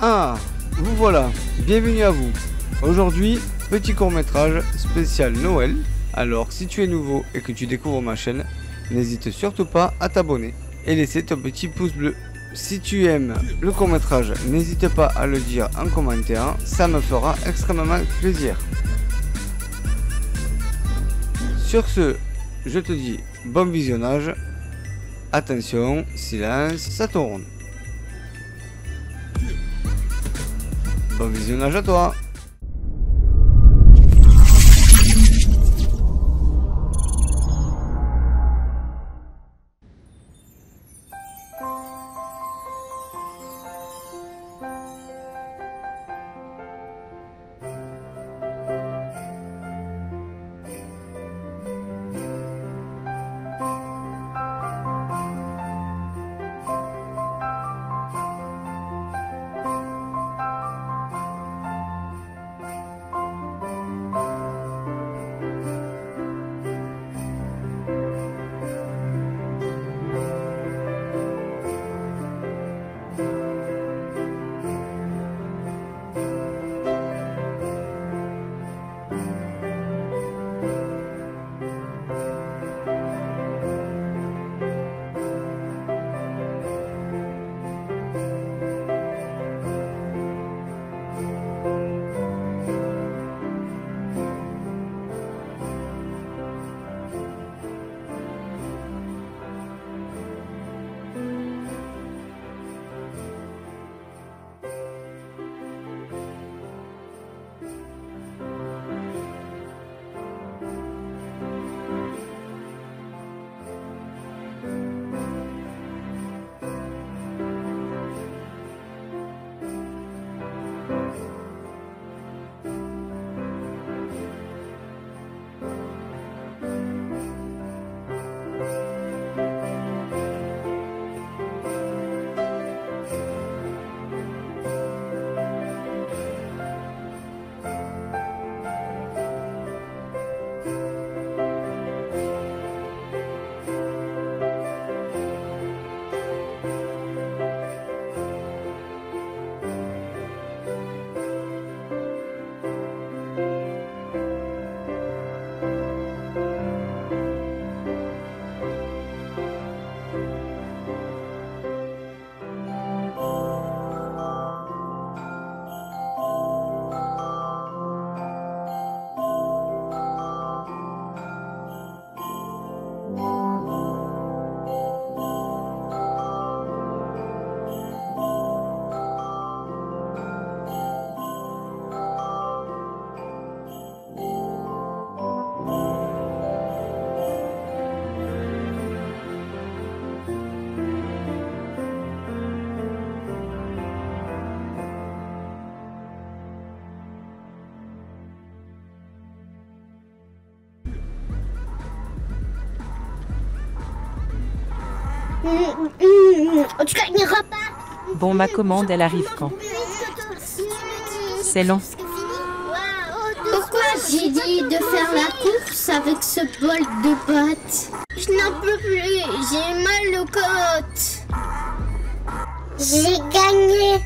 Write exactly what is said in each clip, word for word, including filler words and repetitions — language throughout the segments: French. Ah, vous voilà, bienvenue à vous. Aujourd'hui, petit court-métrage spécial Noël. Alors, si tu es nouveau et que tu découvres ma chaîne, n'hésite surtout pas à t'abonner et laisser ton petit pouce bleu. Si tu aimes le court-métrage, n'hésite pas à le dire en commentaire, ça me fera extrêmement plaisir. Sur ce, je te dis bon visionnage. Attention, silence, ça tourne. Bon visionnage à toi. Tu gagneras pas. Bon, ma commande, elle arrive quand? C'est long. Pourquoi j'ai dit de faire la course avec ce bol de pâtes? Je n'en peux plus, j'ai mal aux côtes. J'ai gagné.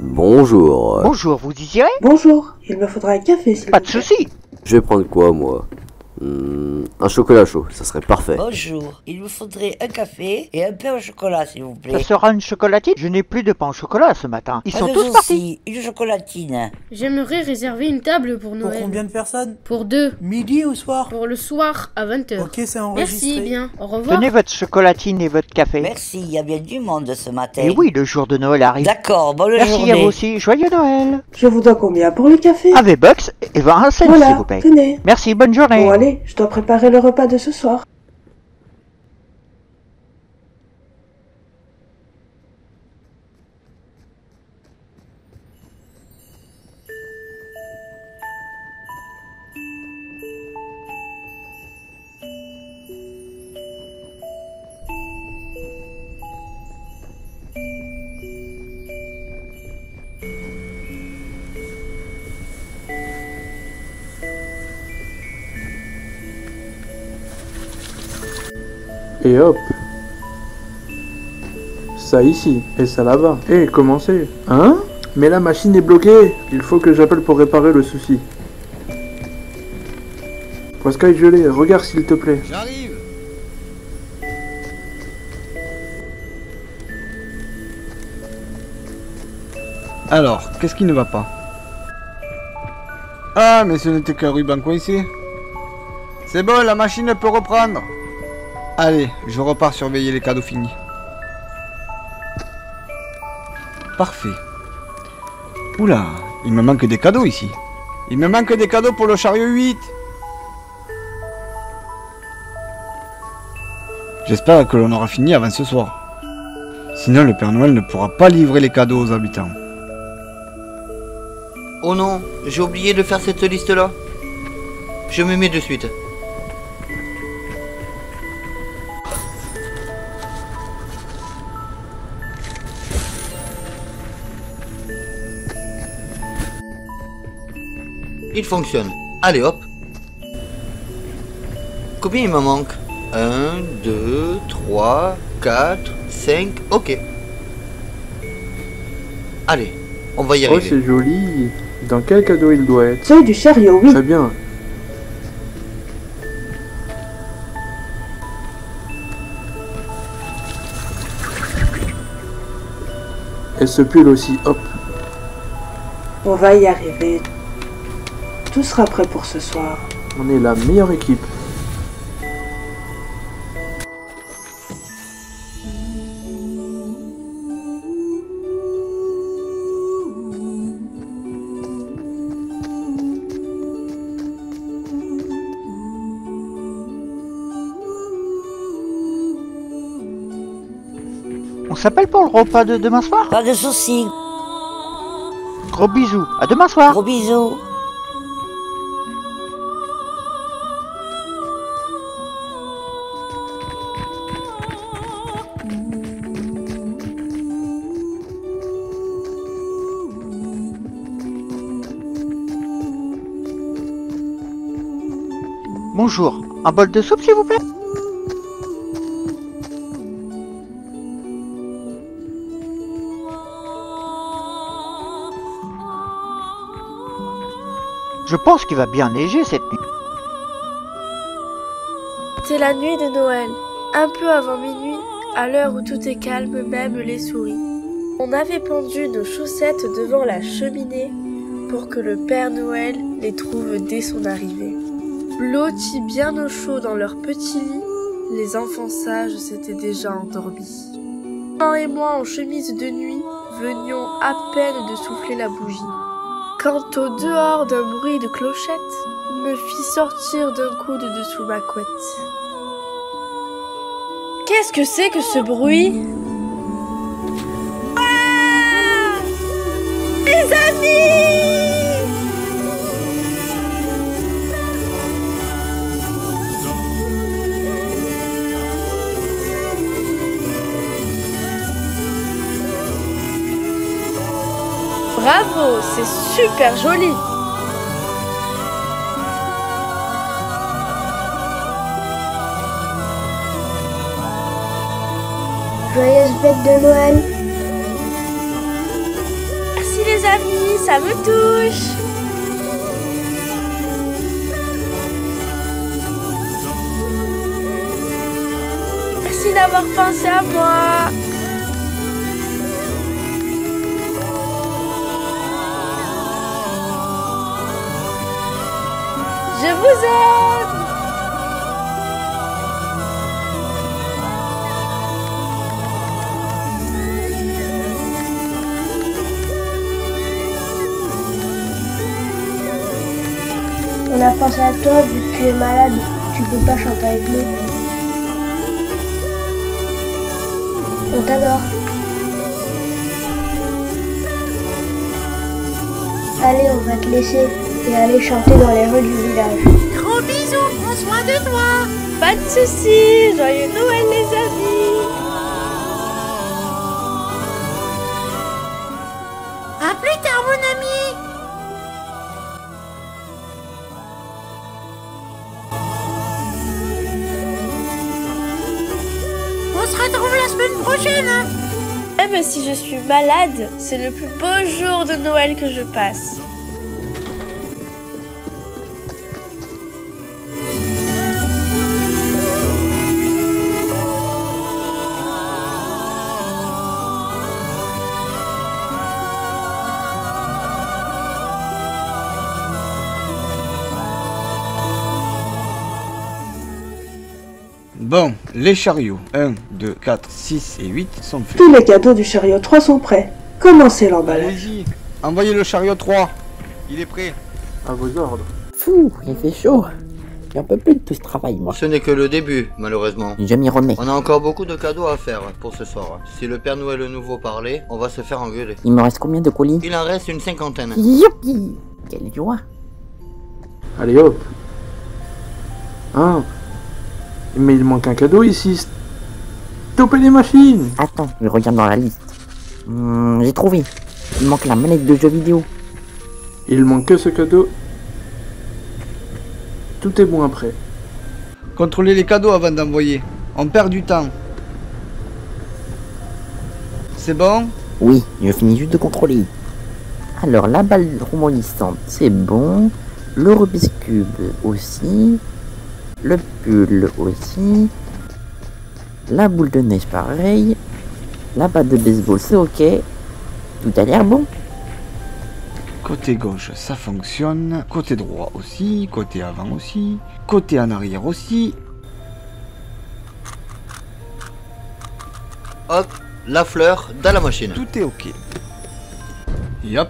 Bonjour. Bonjour, vous désirez? Bonjour, il me faudra un café, s'il vous plaît. Pas de soucis. Je vais prendre quoi, moi? Mmh, un chocolat chaud, ça serait parfait. Bonjour, il me faudrait un café et un pain au chocolat, s'il vous plaît. Ça sera une chocolatine? Je n'ai plus de pain au chocolat ce matin. Ils pas sont tous partis. Une chocolatine. J'aimerais réserver une table pour Noël. Pour combien de personnes? Pour deux. Midi ou soir? Pour le soir à vingt heures. Ok, c'est enregistré. Merci, bien. Au revoir. Tenez votre chocolatine et votre café. Merci, il y a bien du monde ce matin. Et oui, le jour de Noël arrive. D'accord, bonne Merci journée. Merci à vous aussi. Joyeux Noël. Je vous dois combien pour le café? Avec bucks et vingt-cinq, voilà, s'il vous plaît. Tenez. Merci, bonne journée. Bon, allez. Je dois préparer le repas de ce soir. et hop, ça ici et ça là-bas. Et commencez. Hein? Mais la machine est bloquée. Il faut que j'appelle pour réparer le souci. Pascal, je l'ai. Regarde s'il te plaît. J'arrive. Alors, qu'est-ce qui ne va pas? Ah, mais ce n'était qu'un ruban coincé. C'est bon, la machine peut reprendre. Allez, je repars surveiller les cadeaux finis. Parfait. Oula, il me manque des cadeaux ici. Il me manque des cadeaux pour le chariot huit. J'espère que l'on aura fini avant ce soir. Sinon, le Père Noël ne pourra pas livrer les cadeaux aux habitants. Oh non, j'ai oublié de faire cette liste-là. Je me mets de suite. Il fonctionne. Allez hop. Combien il me manque? un, deux, trois, quatre, cinq, ok. Allez, on va y arriver. Oh, c'est joli. Dans quel cadeau il doit être? Celui du chariot, oui. Très bien. Et ce pull aussi, hop. On va y arriver. Tout sera prêt pour ce soir. On est la meilleure équipe. On s'appelle pour le repas de demain soir? Pas de soucis. Gros bisous, à demain soir. Gros bisous. Bonjour, un bol de soupe s'il vous plaît? Je pense qu'il va bien neiger cette nuit. C'est la nuit de Noël, un peu avant minuit, à l'heure où tout est calme, même les souris. On avait pendu nos chaussettes devant la cheminée pour que le Père Noël les trouve dès son arrivée. Blottis bien au chaud dans leur petit lit, les enfants sages s'étaient déjà endormis. Maman et moi en chemise de nuit venions à peine de souffler la bougie. Quant au dehors d'un bruit de clochette, me fit sortir d'un coup de dessous ma couette. Qu'est-ce que c'est que ce bruit? Ah! Mes amis! Bravo! C'est super joli. Joyeuse fête de Noël. Merci les amis, ça me touche. Merci d'avoir pensé à moi. Je vous aime! On a pensé à toi vu que tu es malade, tu peux pas chanter avec nous. On t'adore. Allez, on va te laisser. Et aller chanter dans les rues du village. Gros bisous, prends soin de toi. Pas de soucis, joyeux Noël les amis. À plus tard mon ami. On se retrouve la semaine prochaine. Même eh ben, si je suis malade, c'est le plus beau jour de Noël que je passe. Bon, les chariots un, deux, quatre, six et huit sont faits. Tous les cadeaux du chariot trois sont prêts. Commencez l'emballage. Envoyez le chariot trois. Il est prêt. À vos ordres. Fou, il fait chaud. J'ai un peu plus de tout ce travail, moi. Ce n'est que le début, malheureusement. Je m'y remets. On a encore beaucoup de cadeaux à faire pour ce soir. Si le Père Noël nouveau parlait, on va se faire engueuler. Il me reste combien de colis? Il en reste une cinquantaine. Youpi! Quelle joie! Allez hop. Hein? Mais il manque un cadeau ici. Stopper les machines. Attends, je regarde dans la liste. Hum, j'ai trouvé. Il manque la manette de jeu vidéo. Il manque que ce cadeau. Tout est bon après. Contrôlez les cadeaux avant d'envoyer. On perd du temps. C'est bon? Oui, je finis juste de contrôler. Alors, la balle rebondissante, c'est bon. Le Rubik's Cube aussi. Le pull aussi. La boule de neige pareil. La batte de baseball c'est ok. Tout a l'air bon. Côté gauche ça fonctionne. Côté droit aussi. Côté avant aussi. Côté en arrière aussi. Hop, la fleur dans la machine. Tout est ok. Et hop,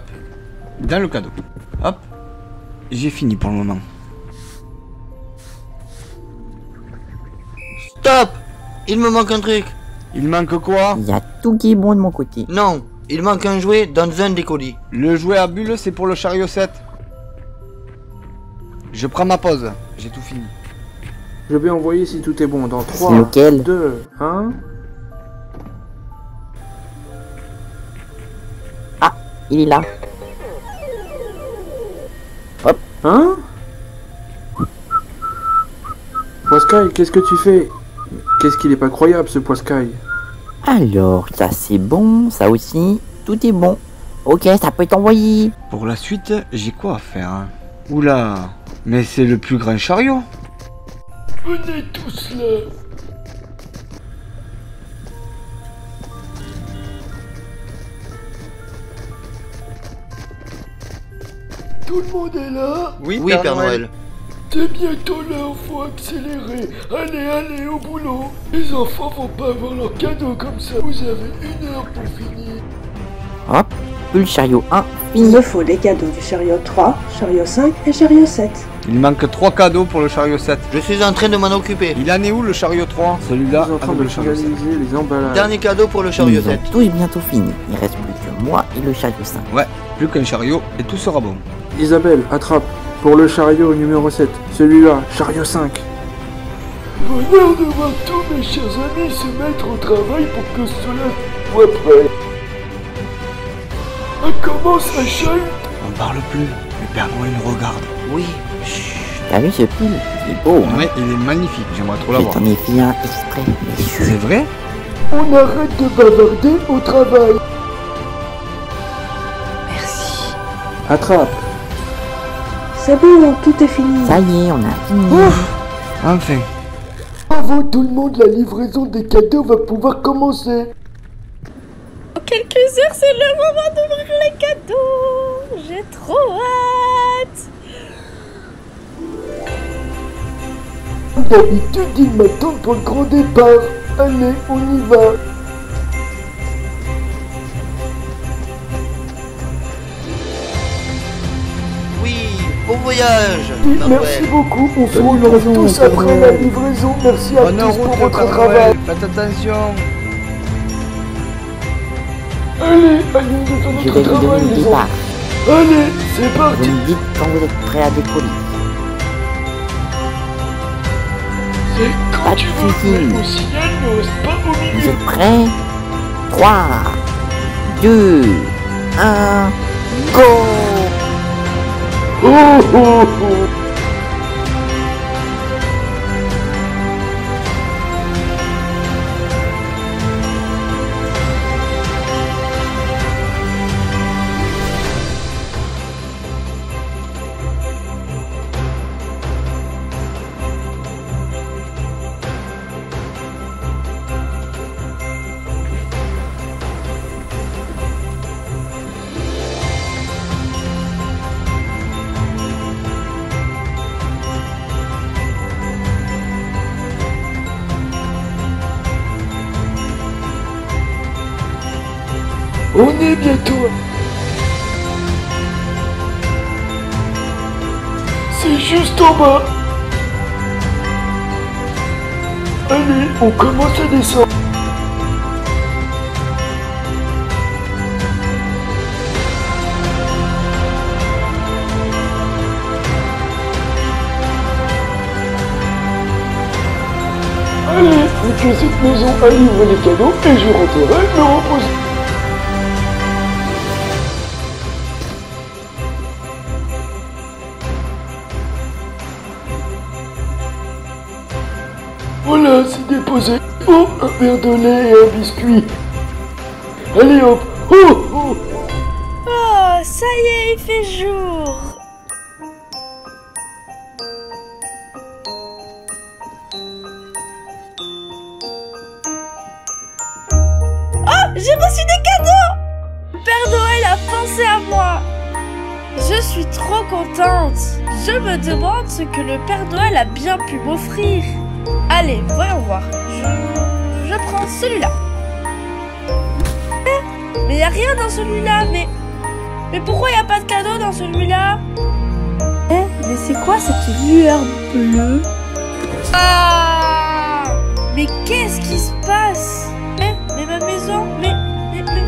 dans le cadeau. Hop, j'ai fini pour le moment. Stop! Il me manque un truc. Il manque quoi? Il y a tout qui est bon de mon côté. Non, il manque un jouet dans un des colis. Le jouet à bulle, c'est pour le chariot sept. Je prends ma pause, j'ai tout fini. Je vais envoyer si tout est bon dans trois, deux, un... Ah, il est là. Hop. Hein? Poiscaille, qu'est-ce que tu fais? Qu'est-ce qu'il est pas croyable ce Poiscaille? Alors, ça c'est bon, ça aussi, tout est bon. Ok, ça peut être envoyé. Pour la suite, j'ai quoi à faire hein? Oula, mais c'est le plus grand chariot. Venez tous là. Tout le monde est là? Oui, oui Père, Père Noël. Noël. C'est bientôt l'heure, faut accélérer. Allez, allez, au boulot. Les enfants vont pas avoir leur cadeau comme ça. Vous avez une heure pour finir. Hop, le chariot un. Il me faut les cadeaux du chariot trois, chariot cinq et chariot sept. Il manque trois cadeaux pour le chariot sept. Je suis en train de m'en occuper. Il en est où le chariot trois? Celui-là, en train de le chariot sept. Les emballages. Dernier cadeau pour le chariot sept. Tout est bientôt fini. Il reste plus que moi et le chariot cinq. Ouais, plus qu'un chariot et tout sera bon. Isabelle, attrape. Pour le chariot numéro sept, celui-là, chariot cinq. Bonheur de voir tous mes chers amis se mettre au travail pour que cela soit prêt. On commence la chaîne. On parle plus, le Père Noël nous regarde. Oui. Chut, t'as vu ce pull? Il est beau, hein? Ouais, il est magnifique, j'aimerais trop l'avoir. J'en ai fait un exprès. C'est vrai? On arrête de bavarder au travail. Merci. Attrape. C'est bon, tout est fini. Ça y est, on a fini. Ouf. Enfin. Bravo tout le monde, la livraison des cadeaux va pouvoir commencer. En quelques heures, c'est le moment d'ouvrir les cadeaux. J'ai trop hâte. Comme d'habitude, ils m'attendent pour le grand départ. Allez, on y va. Bon voyage. Oui, merci Noël. Beaucoup, on se retrouve tous après Noël. La livraison, merci à bon tous pour votre travail. Faites attention. Allez, allez, nous notre travail les gens. Allez, c'est parti. Vous me dites quand vous êtes prêts à décoller. C'est quand pas tu veux que le signal ne reste pas au milieu. Vous êtes prêts? trois, deux, un, go. Oh, oh, oh. On est bientôt. C'est juste en bas. Allez, on commence à descendre. Allez, que cette maison a livré les cadeaux et je rentrerai me reposer. Voilà, c'est déposé. Oh, un verre de lait et un biscuit. Allez hop. Oh, oh. Oh, ça y est, il fait jour. J'ai reçu des cadeaux! Père Noël a pensé à moi! Je suis trop contente! Je me demande ce que le Père Noël a bien pu m'offrir! Allez, voyons voir! Je, je prends celui-là! Mais il n'y a rien dans celui-là! Mais, mais pourquoi il n'y a pas de cadeau dans celui-là? Eh, mais c'est quoi cette lueur bleue? Ah! Mais qu'est-ce qui se passe? Mais ma maison, mais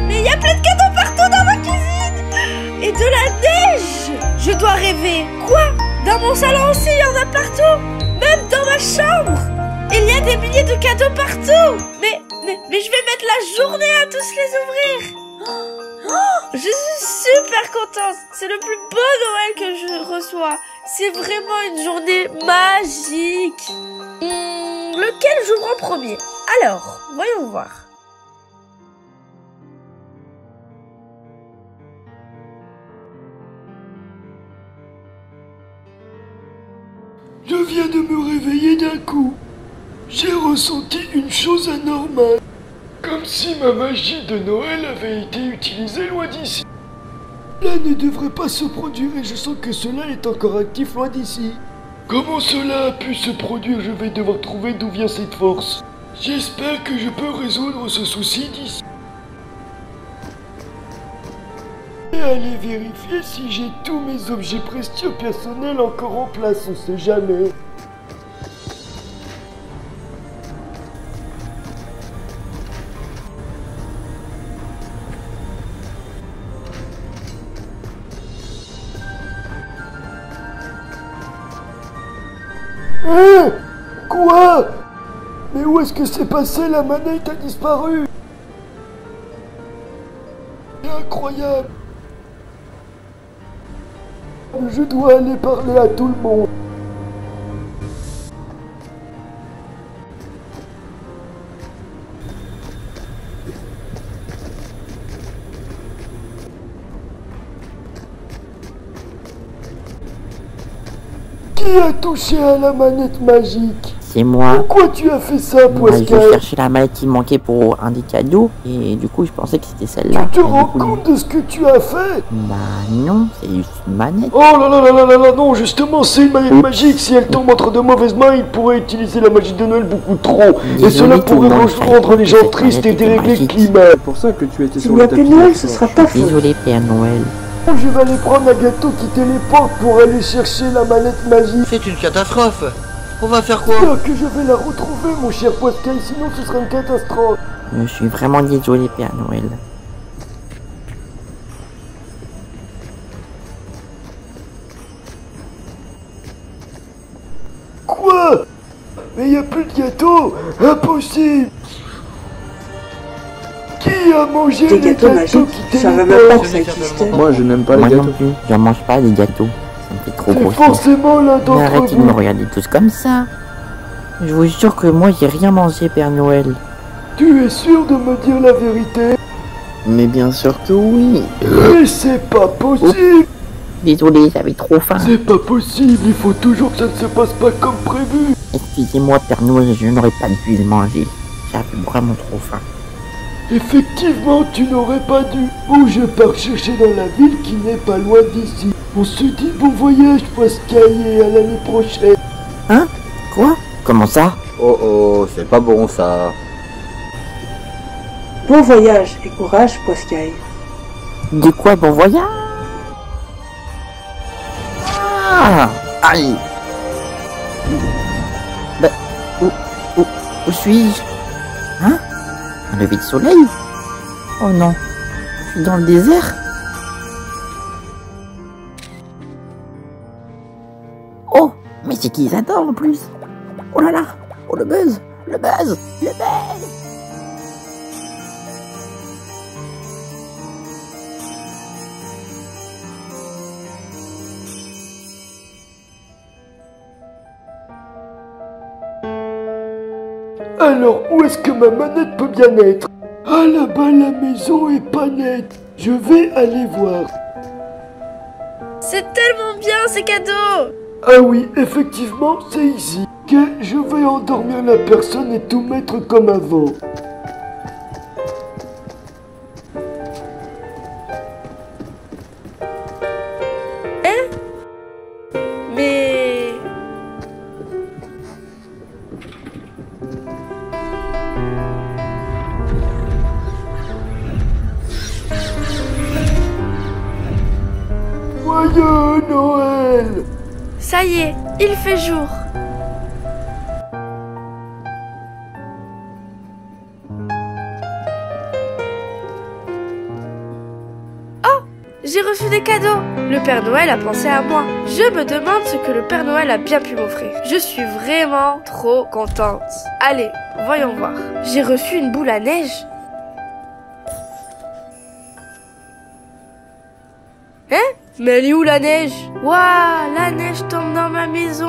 mais il y a plein de cadeaux partout dans ma cuisine et de la neige. Je dois rêver. Quoi? Dans mon salon aussi, il y en a partout. Même dans ma chambre, il y a des milliers de cadeaux partout. Mais mais, mais je vais mettre la journée à tous les ouvrir. Oh, je suis super contente. C'est le plus beau Noël que je reçois. C'est vraiment une journée magique. Hum, lequel j'ouvre en premier? Alors, voyons voir. Je viens de me réveiller d'un coup. J'ai ressenti une chose anormale. Comme si ma magie de Noël avait été utilisée loin d'ici. Cela ne devrait pas se produire et je sens que cela est encore actif loin d'ici. Comment cela a pu se produire? Je vais devoir trouver d'où vient cette force. J'espère que je peux résoudre ce souci d'ici. Et aller vérifier si j'ai tous mes objets précieux personnels encore en place, on sait jamais. Hein? Quoi? Mais où est-ce que c'est passé? La manette a disparu. C'est incroyable. Je dois aller parler à tout le monde. Qui a touché à la manette magique? C'est moi. Pourquoi tu as fait ça, Pascal? Je cherchais la manette qui manquait pour un des cadeaux, et du coup je pensais que c'était celle-là. Tu te rends compte de ce que tu as fait? Bah non, c'est juste une manette. Oh là là là là là là, non, justement, c'est une manette magique. Si elle tombe entre de mauvaises mains, il pourrait utiliser la magie de Noël beaucoup trop. Et cela pourrait rendre les gens tristes et dérégler le climat. C'est pour ça que tu étais sur le tapis. Si il n'y a que Noël, ce sera ta faute. Désolé, Père Noël. Je vais aller prendre un gâteau qui téléporte pour aller chercher la manette magique. C'est une catastrophe. On va faire quoi? Que je vais la retrouver, mon cher Pascal, sinon ce serait une catastrophe. Je suis vraiment désolé, Père Noël. Quoi? Mais il n'y a plus de gâteau? Impossible! Qui a mangé des gâteaux magiques? Je savais même pas que ça existait. Moi, je n'aime pas les gâteaux. Je ne mange pas les gâteaux. Trop gros forcément là dans. Mais arrêtez de me regarder tous comme ça. Je vous jure que moi j'ai rien mangé, Père Noël. Tu es sûr de me dire la vérité? Mais bien sûr que oui. Mais c'est pas possible. Désolé, j'avais trop faim. C'est pas possible, il faut toujours que ça ne se passe pas comme prévu. Excusez-moi, Père Noël, je n'aurais pas dû le manger. J'avais vraiment trop faim. Effectivement, tu n'aurais pas dû. Ou je pars chercher dans la ville qui n'est pas loin d'ici. On se dit bon voyage, Pascal, et à l'année prochaine. Hein? Quoi? Comment ça? Oh oh, c'est pas bon ça. Bon voyage et courage, Pascal. De quoi bon voyage? Ah! Aïe! Bah, où, où, où suis-je? Hein? Un lever de soleil? Oh non, je suis dans le désert? Oh, mais c'est qu'ils adorent en plus! Oh là là! Oh le buzz! Le buzz! Le buzz! Alors, où est-ce que ma manette peut bien être? Ah là-bas, la maison est pas nette. Je vais aller voir. C'est tellement bien, ces cadeaux! Ah oui, effectivement, c'est ici. Que je vais endormir la personne et tout mettre comme avant. Hein? Mais... Joyeux Noël! Ça y est, il fait jour. Oh, j'ai reçu des cadeaux. Le Père Noël a pensé à moi. Je me demande ce que le Père Noël a bien pu m'offrir. Je suis vraiment trop contente. Allez, voyons voir. J'ai reçu une boule à neige. Hein? Mais elle est où la neige? Waouh, la neige tombe dans ma maison.